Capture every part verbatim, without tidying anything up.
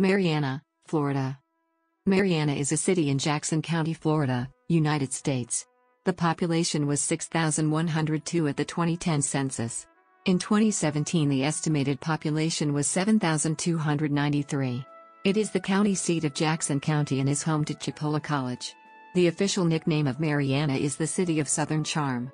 Marianna, Florida. Marianna is a city in Jackson County, Florida, United States. The population was six thousand one hundred two at the twenty ten census. In twenty seventeen, the estimated population was seven thousand two hundred ninety-three. It is the county seat of Jackson County and is home to Chipola College. The official nickname of Marianna is the City of Southern Charm.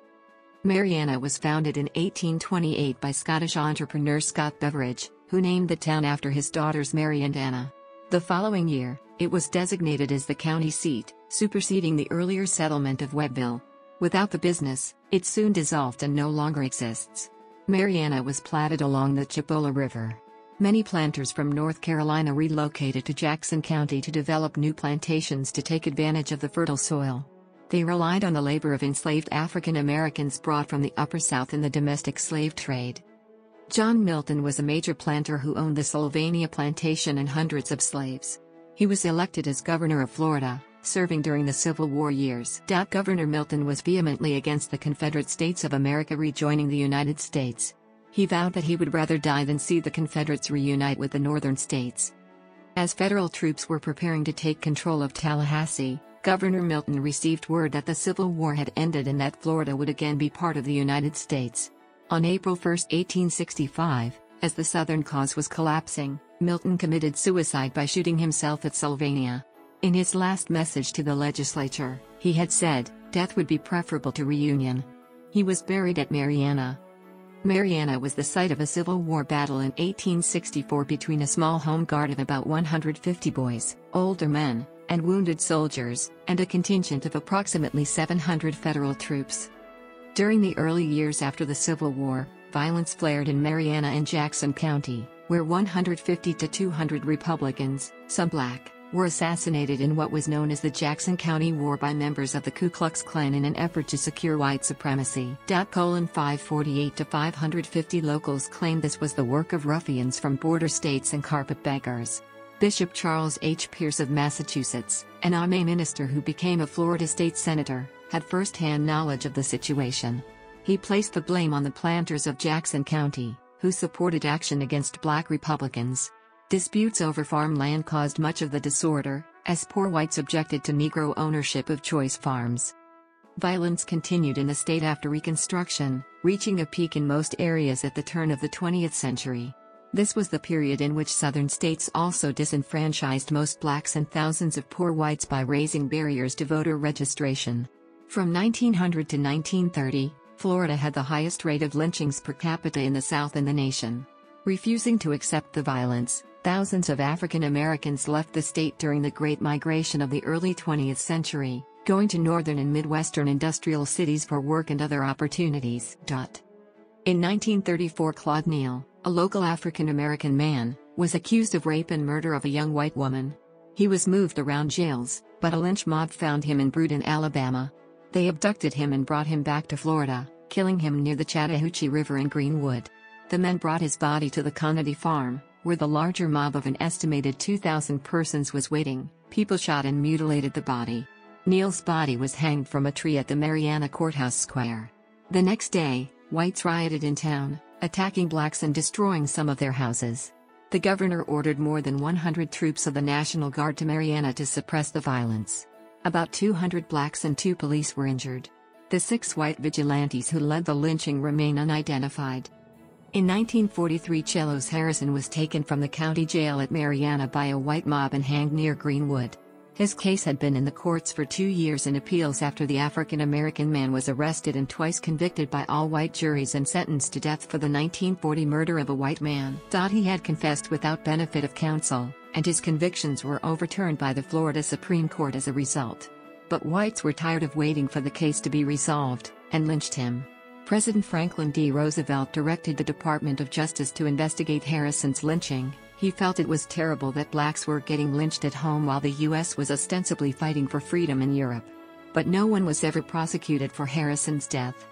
Marianna was founded in eighteen twenty-eight by Scottish entrepreneur Scott Beveridge, who named the town after his daughters Mary and Anna. The following year, it was designated as the county seat, superseding the earlier settlement of Webbville. Without the business, it soon dissolved and no longer exists. Marianna was platted along the Chipola River. Many planters from North Carolina relocated to Jackson County to develop new plantations to take advantage of the fertile soil. They relied on the labor of enslaved African Americans brought from the Upper South in the domestic slave trade. John Milton was a major planter who owned the Sylvania Plantation and hundreds of slaves. He was elected as governor of Florida, serving during the Civil War years. Governor Milton was vehemently against the Confederate States of America rejoining the United States. He vowed that he would rather die than see the Confederates reunite with the northern states. As federal troops were preparing to take control of Tallahassee, Governor Milton received word that the Civil War had ended and that Florida would again be part of the United States. On April first, eighteen sixty-five, as the Southern cause was collapsing, Milton committed suicide by shooting himself at Sylvania. In his last message to the legislature, he had said, "Death would be preferable to reunion." He was buried at Marianna. Marianna was the site of a Civil War battle in eighteen sixty-four between a small home guard of about one hundred fifty boys, older men, and wounded soldiers, and a contingent of approximately seven hundred federal troops. During the early years after the Civil War, violence flared in Marianna and Jackson County, where one hundred fifty to two hundred Republicans, some black, were assassinated in what was known as the Jackson County War by members of the Ku Klux Klan in an effort to secure white supremacy. five forty-eight to five fifty locals claimed this was the work of ruffians from border states and carpetbaggers. Bishop Charles H. Pierce of Massachusetts, an I M A minister who became a Florida state senator, had first-hand knowledge of the situation. He placed the blame on the planters of Jackson County, who supported action against black Republicans. Disputes over farmland caused much of the disorder, as poor whites objected to Negro ownership of choice farms. Violence continued in the state after Reconstruction, reaching a peak in most areas at the turn of the twentieth century. This was the period in which Southern states also disenfranchised most blacks and thousands of poor whites by raising barriers to voter registration. From nineteen hundred to nineteen thirty, Florida had the highest rate of lynchings per capita in the South and the nation. Refusing to accept the violence, thousands of African Americans left the state during the Great Migration of the early twentieth century, going to northern and midwestern industrial cities for work and other opportunities. In nineteen thirty-four, Claude Neal, a local African American man, was accused of rape and murder of a young white woman. He was moved around jails, but a lynch mob found him in Brewton, Alabama. They abducted him and brought him back to Florida, killing him near the Chattahoochee River in Greenwood. The men brought his body to the Conley Farm, where the larger mob of an estimated two thousand persons was waiting. People shot and mutilated the body. Neal's body was hanged from a tree at the Marianna Courthouse Square. The next day, whites rioted in town, attacking blacks and destroying some of their houses. The governor ordered more than one hundred troops of the National Guard to Marianna to suppress the violence. About two hundred blacks and two police were injured. The six white vigilantes who led the lynching remain unidentified. In nineteen forty-three, Chellis Harrison was taken from the county jail at Marianna by a white mob and hanged near Greenwood. His case had been in the courts for two years in appeals after the African-American man was arrested and twice convicted by all-white juries and sentenced to death for the nineteen forty murder of a white man. He had confessed without benefit of counsel, and his convictions were overturned by the Florida Supreme Court as a result. But whites were tired of waiting for the case to be resolved, and lynched him. President Franklin D. Roosevelt directed the Department of Justice to investigate Harrison's lynching. He felt it was terrible that blacks were getting lynched at home while the U S was ostensibly fighting for freedom in Europe. But no one was ever prosecuted for Harrison's death.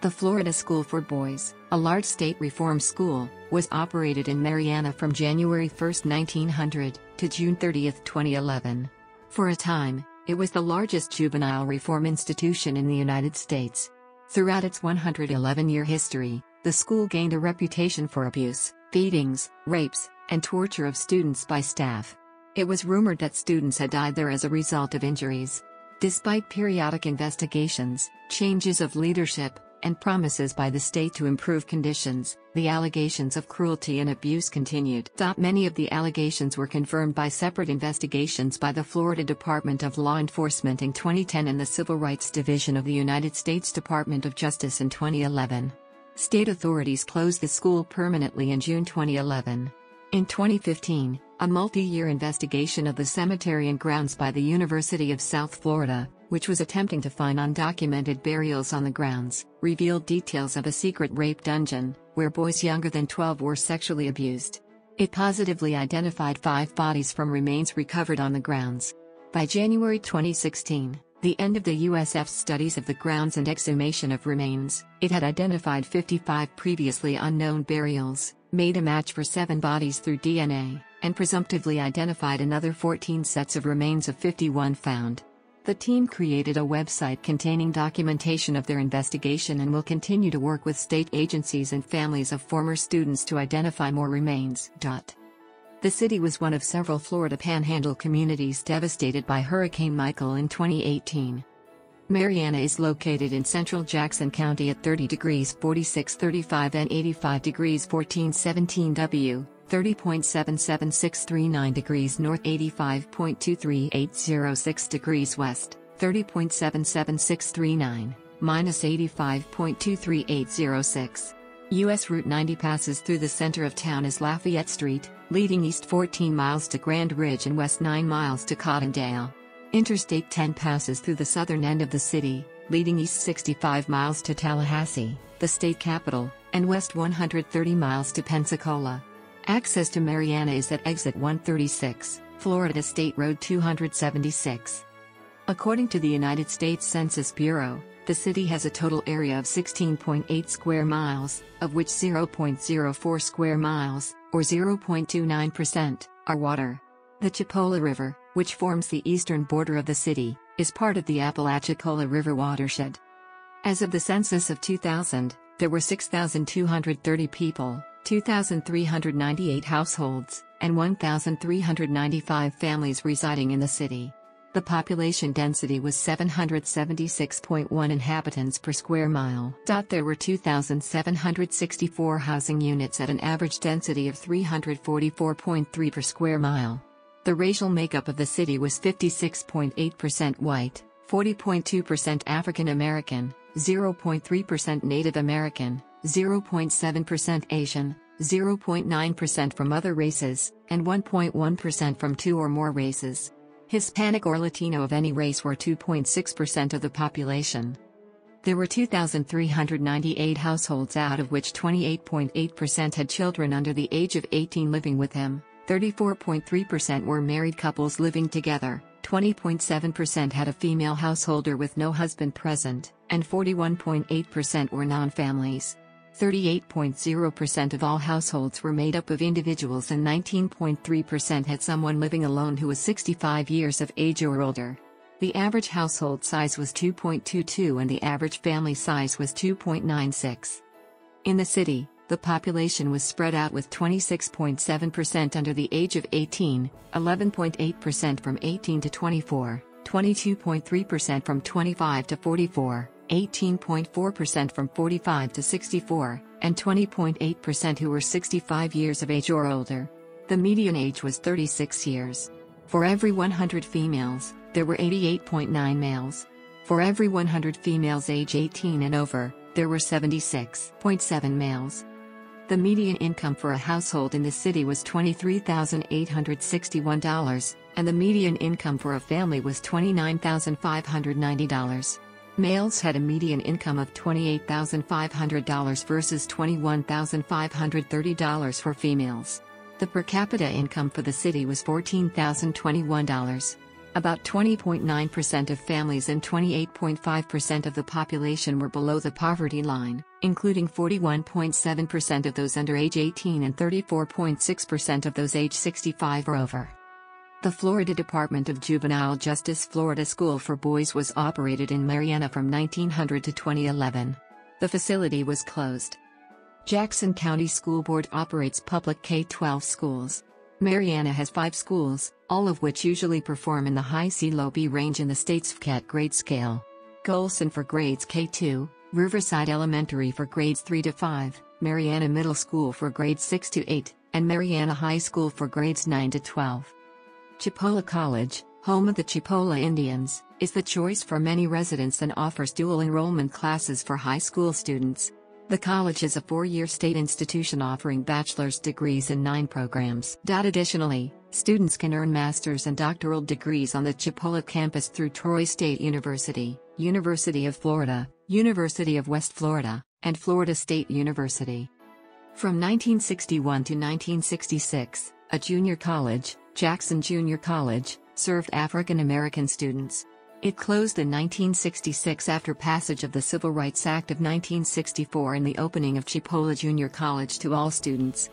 The Florida School for Boys, a large state reform school, was operated in Marianna from January first, nineteen hundred, to June thirtieth, twenty eleven. For a time, it was the largest juvenile reform institution in the United States. Throughout its one hundred eleven-year history, the school gained a reputation for abuse, beatings, rapes, and torture of students by staff. It was rumored that students had died there as a result of injuries. Despite periodic investigations, changes of leadership, and promises by the state to improve conditions, the allegations of cruelty and abuse continued. Many of the allegations were confirmed by separate investigations by the Florida Department of Law Enforcement in twenty ten and the Civil Rights Division of the United States Department of Justice in twenty eleven. State authorities closed the school permanently in June twenty eleven. In twenty fifteen, a multi-year investigation of the cemetery and grounds by the University of South Florida, which was attempting to find undocumented burials on the grounds, revealed details of a secret rape dungeon, where boys younger than twelve were sexually abused. It positively identified five bodies from remains recovered on the grounds. By January twenty sixteen, the end of the U S F's studies of the grounds and exhumation of remains, it had identified fifty-five previously unknown burials, made a match for seven bodies through D N A, and presumptively identified another fourteen sets of remains of fifty-one found. The team created a website containing documentation of their investigation and will continue to work with state agencies and families of former students to identify more remains. The city was one of several Florida Panhandle communities devastated by Hurricane Michael in twenty eighteen. Marianna is located in central Jackson County at thirty degrees forty-six thirty-five and eighty-five degrees fourteen seventeen W, thirty point seven seven six three nine degrees north, eighty-five point two three eight zero six degrees west, thirty point seven seven six three nine, minus eighty-five point two three eight zero six. U S Route ninety passes through the center of town as Lafayette Street, leading east fourteen miles to Grand Ridge and west nine miles to Cottondale. Interstate ten passes through the southern end of the city, leading east sixty-five miles to Tallahassee, the state capital, and west one hundred thirty miles to Pensacola. Access to Marianna is at exit one thirty-six, Florida State Road two seventy-six. According to the United States Census Bureau, the city has a total area of sixteen point eight square miles, of which zero point zero four square miles, or zero point two nine percent, are water. The Chipola River, which forms the eastern border of the city, is part of the Apalachicola River watershed. As of the census of two thousand, there were six thousand two hundred thirty people, two thousand three hundred ninety-eight households, and one thousand three hundred ninety-five families residing in the city. The population density was seven hundred seventy-six point one inhabitants per square mile. There were two thousand seven hundred sixty-four housing units at an average density of three hundred forty-four point three per square mile. The racial makeup of the city was fifty-six point eight percent white, forty point two percent African American, zero point three percent Native American, zero point seven percent Asian, zero point nine percent from other races, and one point one percent from two or more races. Hispanic or Latino of any race were two point six percent of the population. There were two thousand three hundred ninety-eight households, out of which twenty-eight point eight percent had children under the age of eighteen living with them, thirty-four point three percent were married couples living together, twenty point seven percent had a female householder with no husband present, and forty-one point eight percent were non-families. thirty-eight point zero percent of all households were made up of individuals and nineteen point three percent had someone living alone who was sixty-five years of age or older. The average household size was two point two two and the average family size was two point nine six. In the city, the population was spread out with twenty-six point seven percent under the age of eighteen, eleven point eight percent from eighteen to twenty-four, twenty-two point three percent from twenty-five to forty-four, eighteen point four percent from forty-five to sixty-four, and twenty point eight percent who were sixty-five years of age or older. The median age was thirty-six years. For every one hundred females, there were eighty-eight point nine males. For every one hundred females age eighteen and over, there were seventy-six point seven males. The median income for a household in the city was twenty-three thousand eight hundred sixty-one dollars, and the median income for a family was twenty-nine thousand five hundred ninety dollars. Males had a median income of twenty-eight thousand five hundred dollars versus twenty-one thousand five hundred thirty dollars for females. The per capita income for the city was fourteen thousand twenty-one dollars. About twenty point nine percent of families and twenty-eight point five percent of the population were below the poverty line, including forty-one point seven percent of those under age eighteen and thirty-four point six percent of those age sixty-five or over. The Florida Department of Juvenile Justice Florida School for Boys was operated in Marianna from nineteen hundred to twenty eleven. The facility was closed. Jackson County School Board operates public K through twelve schools. Marianna has five schools, all of which usually perform in the high C-low B range in the state's F C A T grade scale. Golson for grades K through two, Riverside Elementary for grades three to five, Marianna Middle School for grades six to eight, and Marianna High School for grades nine to twelve. Chipola College, home of the Chipola Indians, is the choice for many residents and offers dual enrollment classes for high school students. The college is a four-year state institution offering bachelor's degrees in nine programs. Additionally, students can earn master's and doctoral degrees on the Chipola campus through Troy State University, University of Florida, University of West Florida, and Florida State University. From nineteen sixty-one to nineteen sixty-six, a junior college, Jackson Junior College, served African American students. It closed in nineteen sixty-six after passage of the Civil Rights Act of nineteen sixty-four and the opening of Chipola Junior College to all students.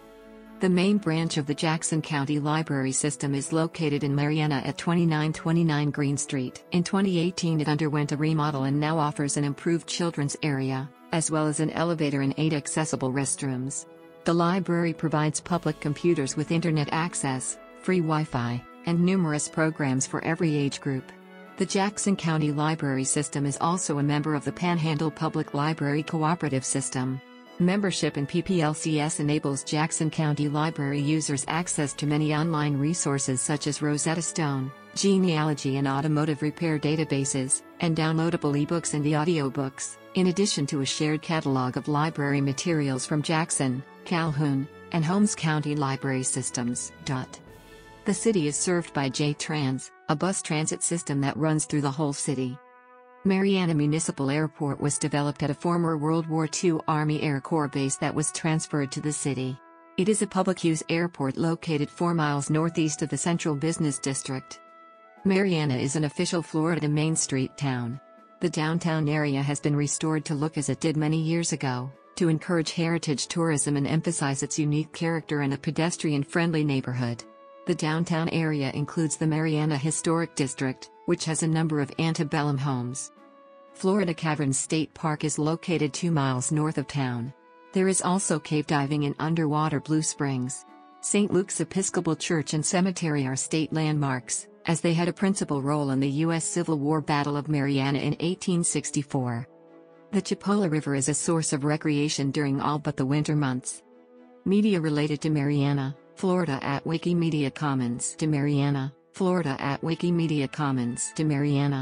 The main branch of the Jackson County Library System is located in Marianna at twenty-nine twenty-nine Green Street. In twenty eighteen, it underwent a remodel and now offers an improved children's area, as well as an elevator and eight accessible restrooms. The library provides public computers with internet access, free Wi-Fi, and numerous programs for every age group. The Jackson County Library System is also a member of the Panhandle Public Library Cooperative System. Membership in P P L C S enables Jackson County Library users access to many online resources such as Rosetta Stone, genealogy and automotive repair databases, and downloadable ebooks and audiobooks, in addition to a shared catalog of library materials from Jackson, Calhoun, and Holmes County Library Systems. The city is served by J Trans, a bus transit system that runs through the whole city. Marianna Municipal Airport was developed at a former World War Two Army Air Corps base that was transferred to the city. It is a public-use airport located four miles northeast of the Central Business District. Marianna is an official Florida Main Street town. The downtown area has been restored to look as it did many years ago, to encourage heritage tourism and emphasize its unique character and a pedestrian-friendly neighborhood. The downtown area includes the Marianna Historic District, which has a number of antebellum homes. Florida Caverns State Park is located two miles north of town. There is also cave diving in underwater Blue Springs. Saint Luke's Episcopal Church and Cemetery are state landmarks, as they had a principal role in the U S Civil War Battle of Marianna in eighteen sixty-four. The Chipola River is a source of recreation during all but the winter months. Media related to Marianna. Florida at Wikimedia Commons to Marianna, Florida at Wikimedia Commons to Marianna.